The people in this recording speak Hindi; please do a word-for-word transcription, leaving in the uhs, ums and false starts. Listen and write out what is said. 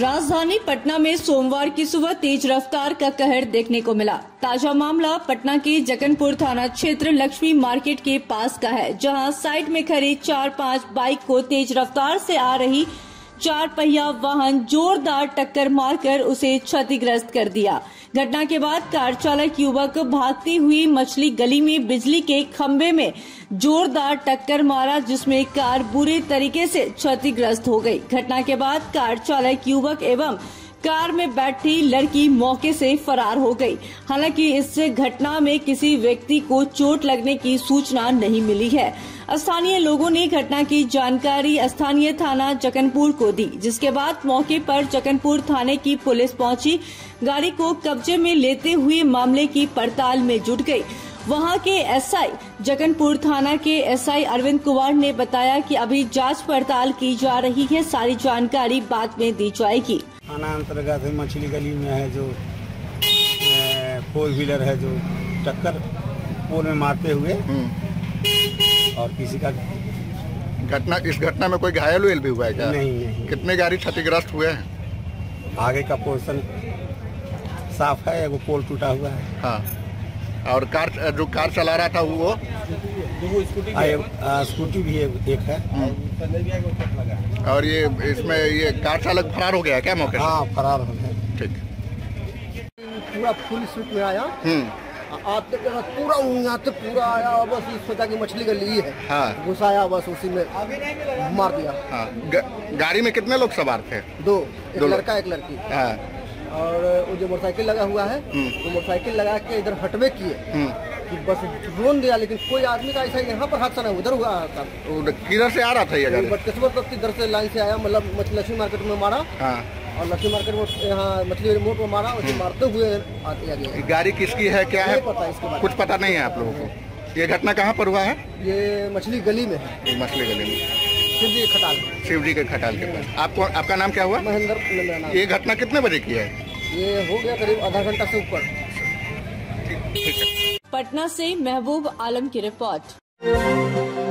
राजधानी पटना में सोमवार की सुबह तेज रफ्तार का कहर देखने को मिला। ताजा मामला पटना के जकनपुर थाना क्षेत्र लक्ष्मी मार्केट के पास का है, जहां साइड में खड़ी चार पांच बाइक को तेज रफ्तार से आ रही चार पहिया वाहन जोरदार टक्कर मारकर उसे क्षतिग्रस्त कर दिया। घटना के बाद कार चालक युवक भागती हुई मछली गली में बिजली के खंभे में जोरदार टक्कर मारा, जिसमें कार बुरी तरीके से क्षतिग्रस्त हो गई। घटना के बाद कार चालक युवक एवं कार में बैठी लड़की मौके से फरार हो गई। हालांकि इस घटना में किसी व्यक्ति को चोट लगने की सूचना नहीं मिली है। स्थानीय लोगों ने घटना की जानकारी स्थानीय थाना जकनपुर को दी, जिसके बाद मौके पर जकनपुर थाने की पुलिस पहुंची, गाड़ी को कब्जे में लेते हुए मामले की पड़ताल में जुट गई। वहां के एसआई जकनपुर थाना के एसआई अरविंद कुमार ने बताया कि अभी जांच पड़ताल की जा रही है, सारी जानकारी बाद में दी जाएगी। थाना अंतर्गत मछली गली में है जो फोर व्हीलर है जो टक्कर पोल में मारते हुए और किसी का घटना इस घटना में कोई घायल भी हुआ है क्या? नहीं, नहीं। कितने गाड़ी क्षतिग्रस्त हुए हैं? आगे का पोर्शन साफ है, वो पोल टूटा हुआ है। हाँ। और कार जो कार चला रहा था वो स्कूटी भी एक है। और ये इसमें ये कार चालक फरार हो गया क्या मौके? हाँ, फरार हो गया। ठीक, पूरा फुल सूट में आया, आते पूरा उंगाते पूरा आया और बस ये सोचा कि मछली गली है। हाँ। घुसाया बस उसी में मार दिया। हाँ। ग, गाड़ी में कितने लोग सवार थे? दो, एक दो लड़का एक लड़की। हाँ। और वो जो मोटरसाइकिल लगा हुआ है वो मोटरसाइकिल लगा के इधर हटवे किए कि बस रोन दिया, लेकिन कोई आदमी का ऐसा यहाँ पर हादसा नहीं, उधर हुआ था। किधर से आ रहा था ये गाड़ी? बदकिस्मत तब इधर से लाइन से आया, मतलब लक्ष्मी मार्केट में मारा। हाँ। और लक्ष्मी मार्केट में यहाँ मछली रिमोट में मारा, उसे मारते हुए आते गए। गाड़ी किसकी है क्या है पता, इसके बारे कुछ पता नहीं है आप लोगों को? ये घटना कहाँ पर हुआ है? ये मछली गली में है। मछली गली में शिव जी खटाल, शिव जी के खटाल के पास। आपको आपका नाम क्या हुआ? महेंद्र। ये घटना कितने बजे की है? ये हो गया करीब आधा घंटा से ऊपर। पटना से महबूब आलम की रिपोर्ट।